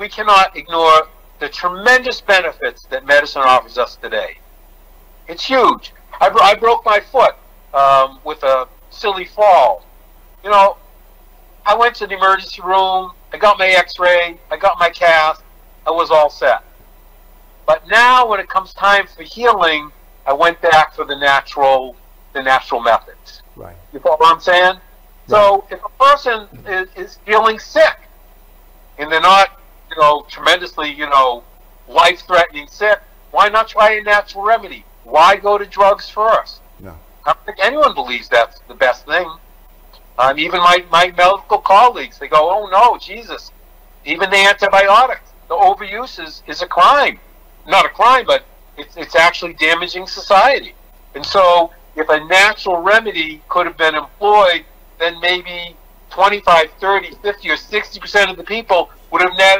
we cannot ignore the tremendous benefits that medicine offers us today. It's huge. I broke my foot with a silly fall. You know, I went to the emergency room, I got my x-ray, I got my cast, I was all set. But now when it comes time for healing, I went back for the natural methods. Right. You follow what I'm saying? Right. So if a person is feeling sick and they're not, you know, tremendously, you know, life-threatening sick, why not try a natural remedy? Why go to drugs first? No. I don't think anyone believes that's the best thing. Even my medical colleagues, they go, oh no, Jesus. Even the antibiotics, the overuse is a crime. Not a crime, but it's actually damaging society. And so if a natural remedy could have been employed, then maybe 25, 30, 50, or 60% of the people would have